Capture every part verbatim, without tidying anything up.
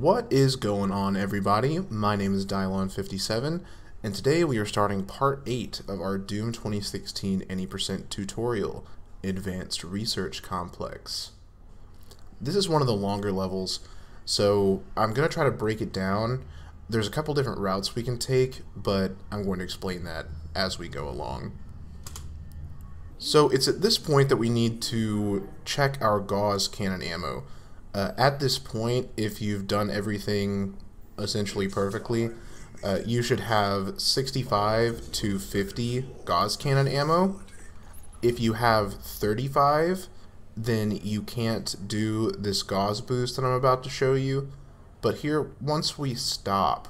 What is going on, everybody? My name is Dyelawn fifty-seven, and today we are starting part eight of our DOOM twenty sixteen Any percent tutorial, Advanced Research Complex. This is one of the longer levels, so I'm going to try to break it down. There's a couple different routes we can take, but I'm going to explain that as we go along. So it's at this point that we need to check our Gauss Cannon ammo. Uh, at this point, if you've done everything essentially perfectly, uh, you should have sixty-five to fifty Gauss Cannon ammo. If you have thirty-five, then you can't do this Gauss boost that I'm about to show you. But here, once we stop,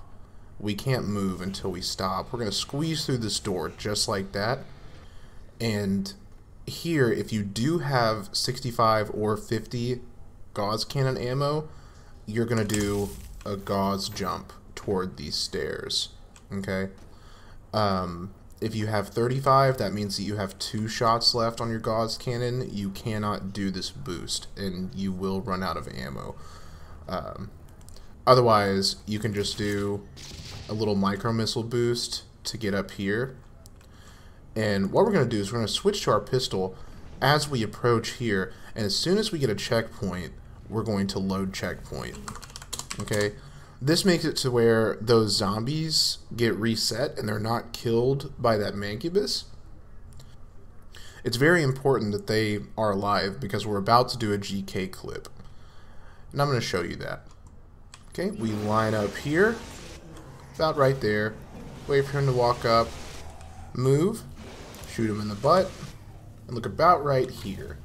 we can't move until we stop. We're going to squeeze through this door just like that. And here, if you do have sixty-five or fifty Gauss Cannon ammo, you're going to do a Gauss jump toward these stairs, okay? Um, if you have thirty-five, that means that you have two shots left on your Gauss Cannon. You cannot do this boost, and you will run out of ammo. Um, otherwise, you can just do a little micro-missile boost to get up here. And what we're going to do is we're going to switch to our pistol as we approach here, and as soon as we get a checkpoint, we're going to load checkpoint. Okay, this makes it to where those zombies get reset and they're not killed by that mancubus. It's very important that they are alive because we're about to do a G K clip, and I'm going to show you that. Okay, we line up here, about right there, wait for him to walk up, move, shoot him in the butt, and look about right here,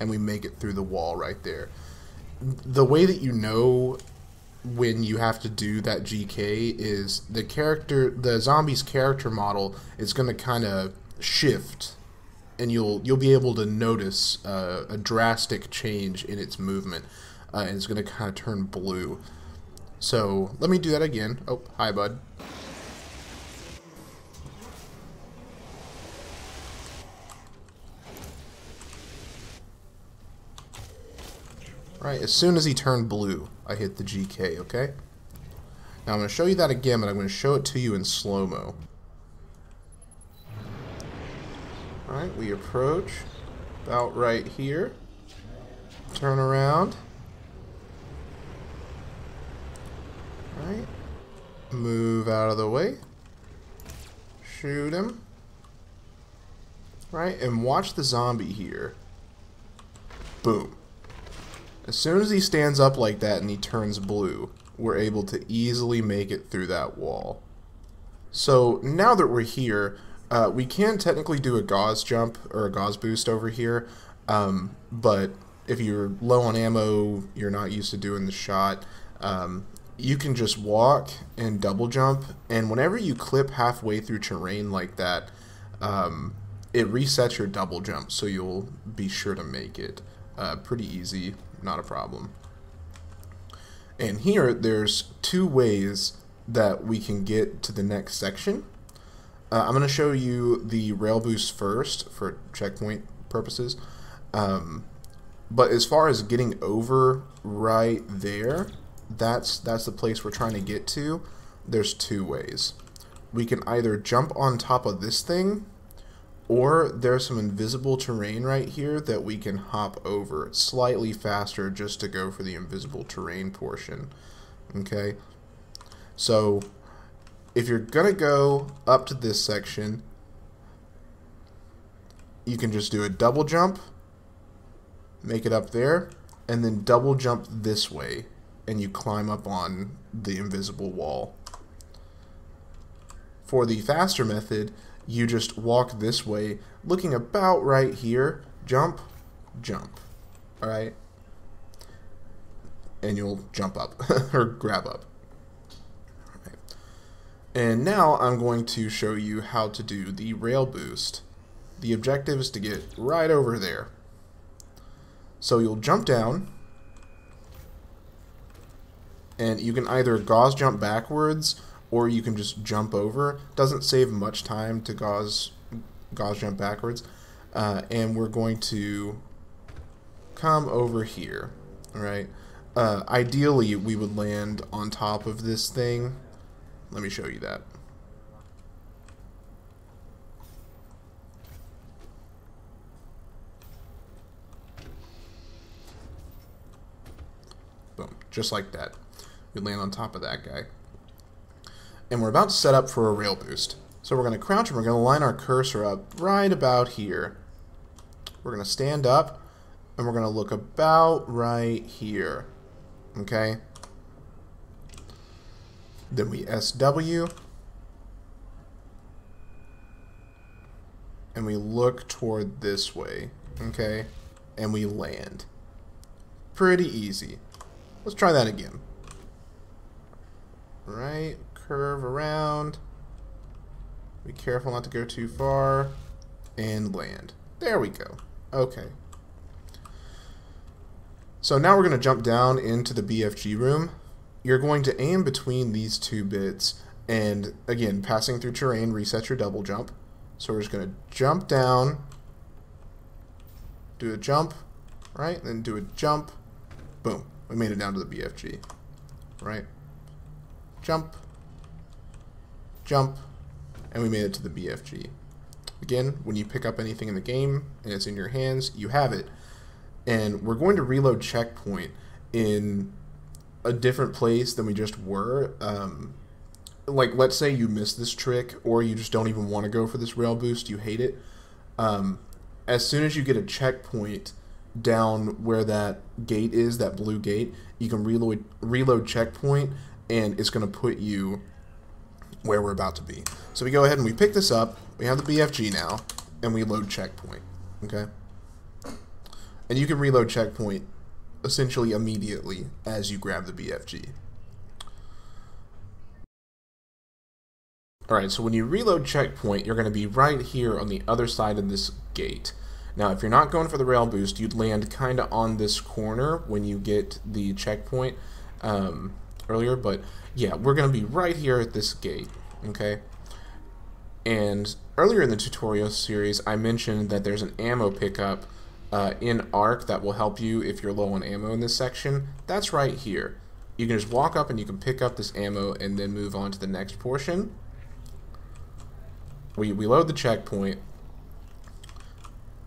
and we make it through the wall right there. The way that you know when you have to do that G K is the character, the zombie's character model is going to kind of shift, and you'll you'll be able to notice uh, a drastic change in its movement, uh, and it's going to kind of turn blue. So let me do that again. Oh, hi, bud. Right, as soon as he turned blue, I hit the G K, okay? Now I'm going to show you that again, but I'm going to show it to you in slow-mo. Alright, we approach about right here. Turn around. Alright. Move out of the way. Shoot him. Right, and watch the zombie here. Boom. As soon as he stands up like that and he turns blue, we're able to easily make it through that wall. So now that we're here, uh, we can technically do a Gauss jump or a Gauss boost over here, um, but if you're low on ammo, you're not used to doing the shot, um, you can just walk and double jump, and whenever you clip halfway through terrain like that, um, it resets your double jump, so you'll be sure to make it. Uh, pretty easy, not a problem. And here there's two ways that we can get to the next section. Uh, I'm going to show you the rail boost first for checkpoint purposes. Um, but as far as getting over right there, that's, that's the place we're trying to get to. There's two ways. We can either jump on top of this thing, or there's some invisible terrain right here that we can hop over slightly faster just to go for the invisible terrain portion. Okay, so if you're gonna go up to this section, you can just do a double jump, make it up there, and then double jump this way, and you climb up on the invisible wall. For the faster method, you just walk this way, looking about right here, jump, jump, all right? And you'll jump up, or grab up. All right. And now I'm going to show you how to do the rail boost. The objective is to get right over there. So you'll jump down, and you can either Gauss jump backwards, or you can just jump over. Doesn't save much time to Gauss, Gauss jump backwards. Uh, and we're going to come over here, all right? Uh, ideally, we would land on top of this thing. Let me show you that. Boom. Just like that. We land on top of that guy. And we're about to set up for a rail boost. So we're going to crouch and we're going to line our cursor up right about here. We're going to stand up and we're going to look about right here. Okay? Then we S W. And we look toward this way. Okay? And we land. Pretty easy. Let's try that again. Right, curve around. Be careful not to go too far. And land. There we go. Okay. So now we're going to jump down into the B F G room. You're going to aim between these two bits. And again, passing through terrain, reset your double jump. So we're just going to jump down. Do a jump. Right? Then do a jump. Boom. We made it down to the B F G. Right? Jump. Jump. And we made it to the B F G. Again, when you pick up anything in the game and it's in your hands, you have it. And we're going to reload checkpoint in a different place than we just were. Um, like, let's say you miss this trick or you just don't even want to go for this rail boost. You hate it. Um, as soon as you get a checkpoint down where that gate is, that blue gate, you can reload, reload checkpoint and it's going to put you where we're about to be. So we go ahead and we pick this up, we have the B F G now, and we load checkpoint, okay? And you can reload checkpoint essentially immediately as you grab the B F G. Alright, so when you reload checkpoint, you're going to be right here on the other side of this gate. Now, if you're not going for the rail boost, you'd land kind of on this corner when you get the checkpoint. Um... earlier, but yeah, we're going to be right here at this gate, okay? And earlier in the tutorial series, I mentioned that there's an ammo pickup uh, in ARC that will help you if you're low on ammo in this section. That's right here. You can just walk up and you can pick up this ammo and then move on to the next portion. We, we load the checkpoint,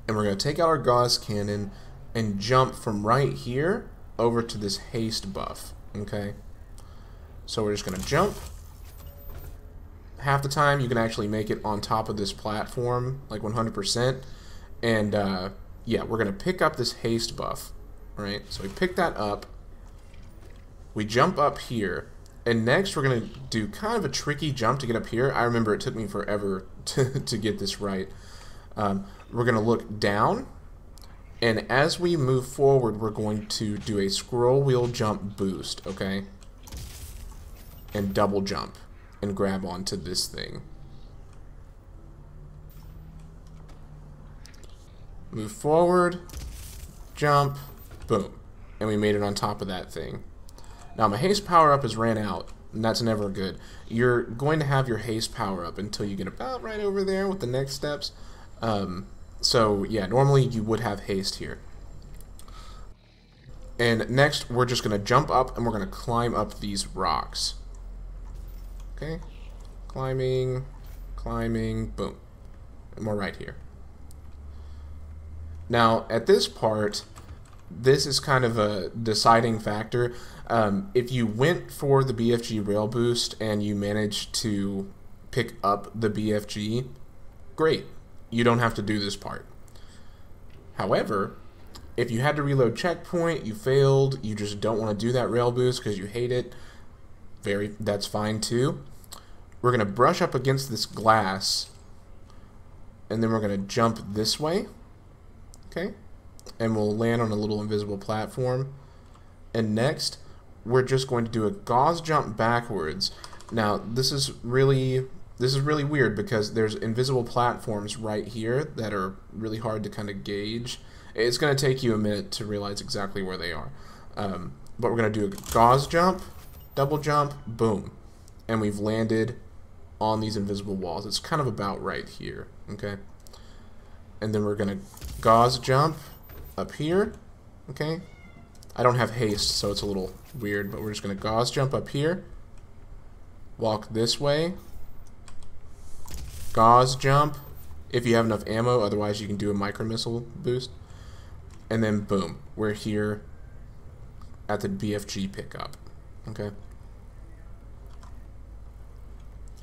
and we're going to take out our Gauss Cannon and jump from right here over to this haste buff, okay? So we're just going to jump. Half the time you can actually make it on top of this platform, like one hundred percent. And uh, yeah, we're going to pick up this haste buff. Right? So we pick that up. We jump up here. And next we're going to do kind of a tricky jump to get up here. I remember it took me forever to, to get this right. Um, we're going to look down. And as we move forward, we're going to do a scroll wheel jump boost. Okay? And double jump and grab onto this thing. Move forward, jump, boom. And we made it on top of that thing. Now my haste power up has ran out, and that's never good. You're going to have your haste power up until you get about right over there with the next steps. Um, so yeah, normally you would have haste here. And next, we're just going to jump up and we're going to climb up these rocks. Okay? Climbing, climbing, boom. And we're right here. Now, at this part, this is kind of a deciding factor. Um, if you went for the B F G rail boost and you managed to pick up the B F G, great. You don't have to do this part. However, if you had to reload checkpoint, you failed, you just don't want to do that rail boost because you hate it, very, that's fine too. We're going to brush up against this glass, and then we're going to jump this way, okay? And we'll land on a little invisible platform. And next, we're just going to do a Gauss jump backwards. Now, this is really, this is really weird because there's invisible platforms right here that are really hard to kind of gauge. It's going to take you a minute to realize exactly where they are. Um, but we're going to do a Gauss jump, double jump, boom. And we've landed on these invisible walls. It's kind of about right here, okay? And then we're going to Gauss jump up here, okay? I don't have haste, so it's a little weird, but we're just going to Gauss jump up here, walk this way, Gauss jump, if you have enough ammo, otherwise you can do a micro missile boost, and then boom, we're here at the B F G pickup. Okay.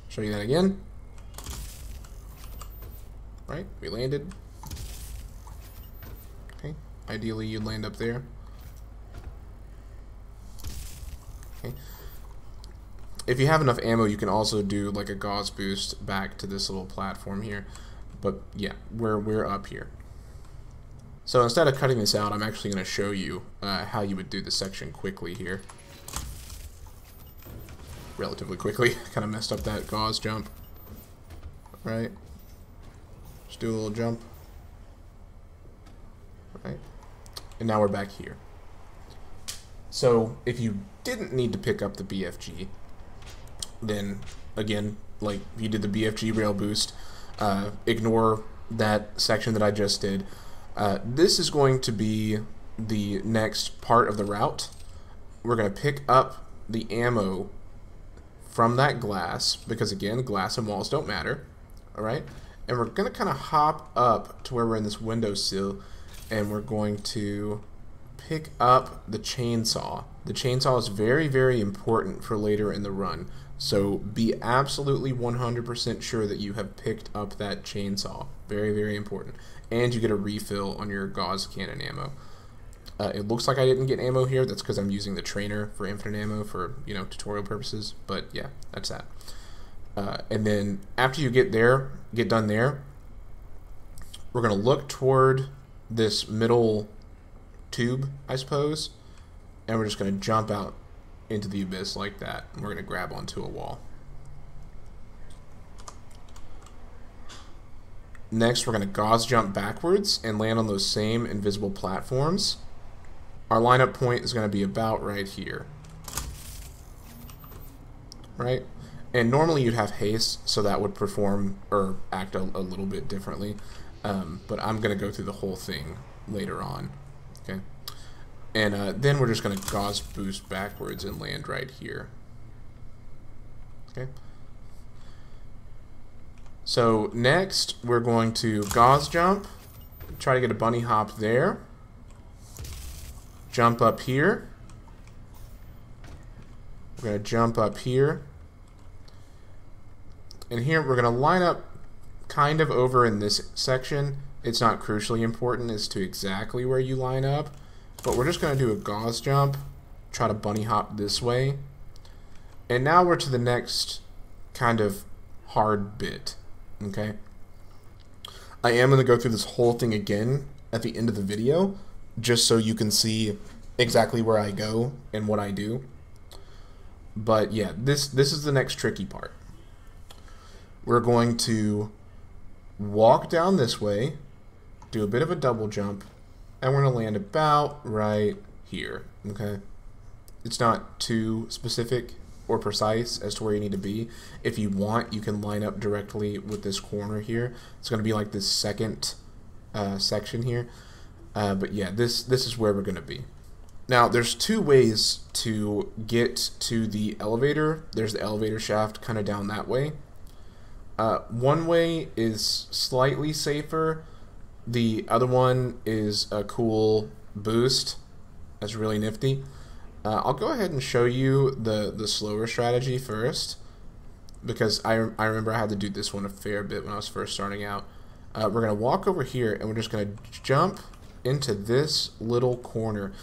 Show you that again. Right, we landed. Okay, ideally you'd land up there. Okay. If you have enough ammo, you can also do like a Gauss boost back to this little platform here. But yeah, we're we're up here. So instead of cutting this out, I'm actually going to show you uh, how you would do this section quickly here. Relatively quickly. Kind of messed up that Gauss jump. All right. Just do a little jump. All right. And now we're back here. So if you didn't need to pick up the B F G, then again, like if you did the B F G rail boost, uh, ignore that section that I just did. Uh, this is going to be the next part of the route. We're going to pick up the ammo from that glass, because again, glass and walls don't matter. All right, and we're going to kind of hop up to where we're in this windowsill, and we're going to pick up the chainsaw. The chainsaw is very, very important for later in the run, so be absolutely one hundred percent sure that you have picked up that chainsaw. Very, very important. And you get a refill on your Gauss Cannon ammo. Uh, it looks like I didn't get ammo here. That's because I'm using the trainer for infinite ammo for, you know, tutorial purposes, but yeah, that's that. Uh, and then after you get there, get done there, we're going to look toward this middle tube, I suppose, and we're just going to jump out into the abyss like that, and we're going to grab onto a wall. Next, we're going to Gauss jump backwards and land on those same invisible platforms. Our lineup point is going to be about right here. Right? And normally you'd have haste, so that would perform or act a, a little bit differently, um, but I'm going to go through the whole thing later on. Okay, and uh, then we're just going to Gauss boost backwards and land right here. Okay. So next we're going to Gauss jump, try to get a bunny hop there, jump up here, we're going to jump up here, and here we're going to line up kind of over in this section. It's not crucially important as to exactly where you line up, but we're just going to do a Gauss jump, try to bunny hop this way, and now we're to the next kind of hard bit. Okay, I am going to go through this whole thing again at the end of the video, just so you can see exactly where I go and what I do. But yeah, this this is the next tricky part. We're going to walk down this way, do a bit of a double jump, and we're going to land about right here, okay? It's not too specific or precise as to where you need to be. If you want, you can line up directly with this corner here. It's going to be like this second uh, section here. Uh, but yeah, this, this is where we're going to be. Now, there's two ways to get to the elevator. There's the elevator shaft kind of down that way. Uh, one way is slightly safer. The other one is a cool boost. That's really nifty. Uh, I'll go ahead and show you the, the slower strategy first, because I, I remember I had to do this one a fair bit when I was first starting out. Uh, we're going to walk over here, and we're just going to jump into this little corner.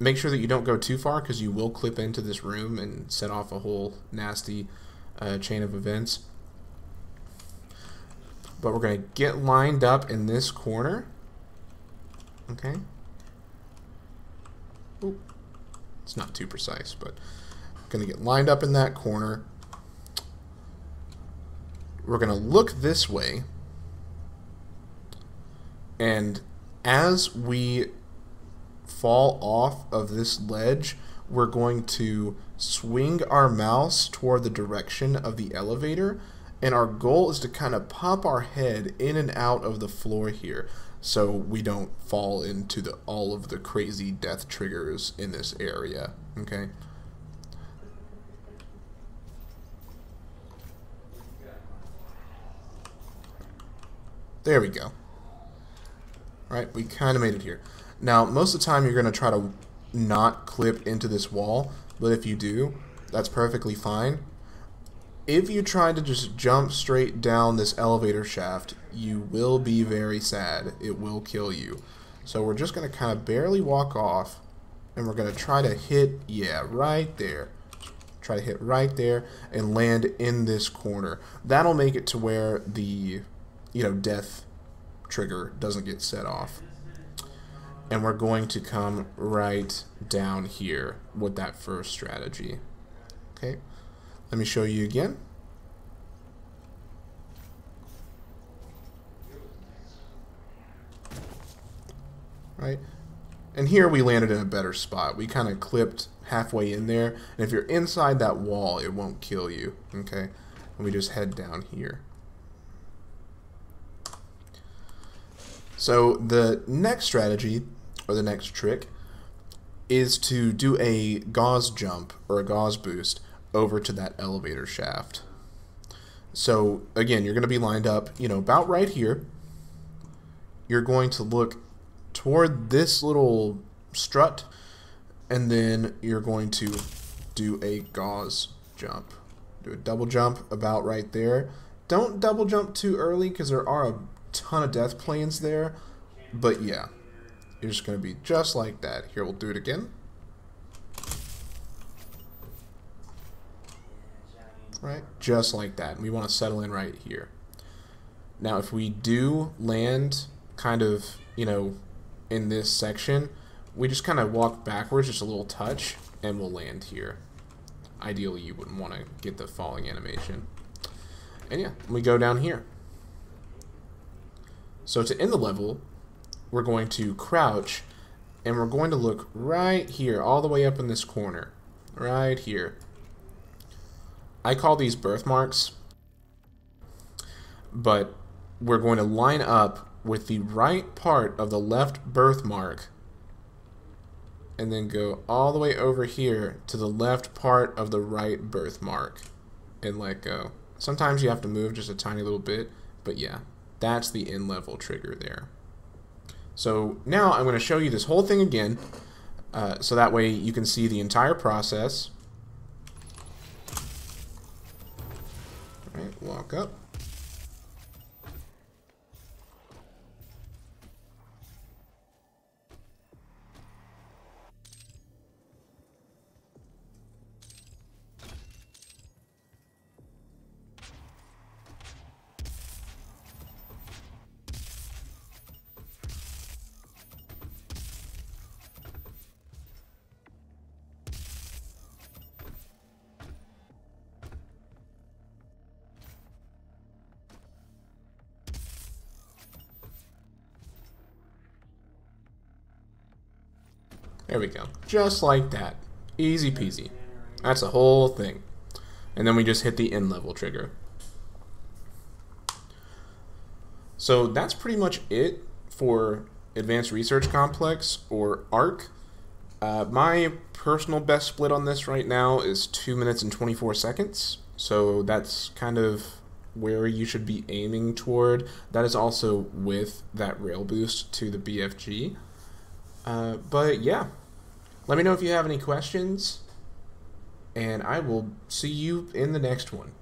Make sure that you don't go too far, because you will clip into this room and set off a whole nasty uh, chain of events. But we're going to get lined up in this corner. Okay. Oop. It's not too precise, but going to get lined up in that corner. We're going to look this way, and as we fall off of this ledge, we're going to swing our mouse toward the direction of the elevator, and our goal is to kind of pop our head in and out of the floor here. so we don't fall into the all of the crazy death triggers in this area, okay? There we go. Alright, we kind of made it here. Now, most of the time you're going to try to not clip into this wall, but if you do, that's perfectly fine. If you try to just jump straight down this elevator shaft, you will be very sad. It will kill you. So we're just going to kind of barely walk off, and we're going to try to hit, yeah, right there. Try to hit right there and land in this corner. That'll make it to where the... you know, death trigger doesn't get set off. And we're going to come right down here with that first strategy. Okay, let me show you again. Right, and here we landed in a better spot. We kind of clipped halfway in there, and if you're inside that wall, it won't kill you. Okay, and we just head down here. So the next strategy, or the next trick, is to do a Gauss jump, or a Gauss boost, over to that elevator shaft. So again, you're going to be lined up, you know, about right here. You're going to look toward this little strut, and then you're going to do a Gauss jump. Do a double jump about right there. Don't double jump too early, because there are a ton of death planes there, but yeah, you're just going to be just like that. Here, we'll do it again. Right, just like that. And we want to settle in right here. Now, if we do land kind of, you know, in this section, we just kind of walk backwards, just a little touch, and we'll land here. Ideally, you wouldn't want to get the falling animation. And yeah, we go down here. So to end the level, we're going to crouch, and we're going to look right here, all the way up in this corner. Right here. I call these birthmarks, but we're going to line up with the right part of the left birthmark, and then go all the way over here to the left part of the right birthmark, and let go. Sometimes you have to move just a tiny little bit, but yeah. That's the end level trigger there. So now I'm going to show you this whole thing again, uh, so that way you can see the entire process. All right, walk up. There we go. Just like that. Easy peasy. That's the whole thing. And then we just hit the end level trigger. So that's pretty much it for Advanced Research Complex, or A R C. Uh, my personal best split on this right now is two minutes and twenty-four seconds. So that's kind of where you should be aiming toward. That is also with that rail boost to the B F G. Uh, but yeah. Let me know if you have any questions, and I will see you in the next one.